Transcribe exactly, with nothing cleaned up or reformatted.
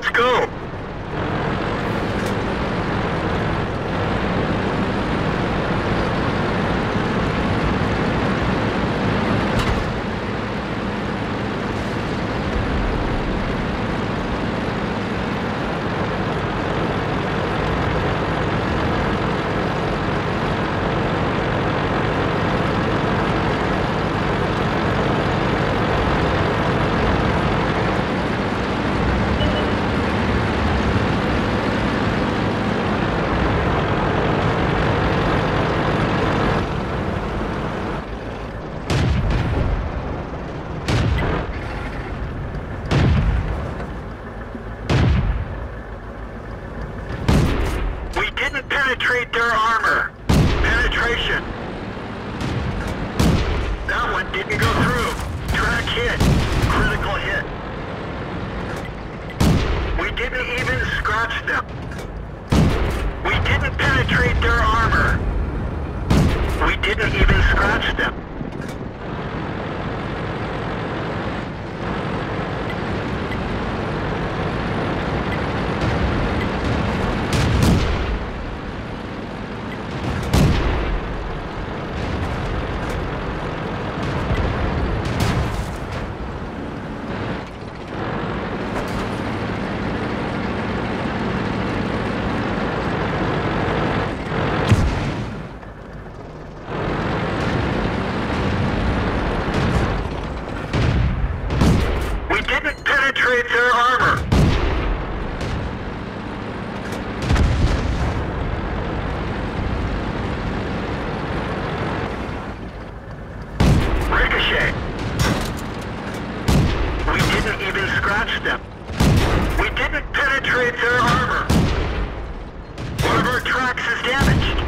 Let's go! Penetrate their armor. Penetration. That one didn't go through. Track hit. Critical hit. We didn't even scratch them. We didn't penetrate their armor. We didn't even scratch them. Their armor. Ricochet. We didn't even scratch them. We didn't penetrate their armor. One of our tracks is damaged.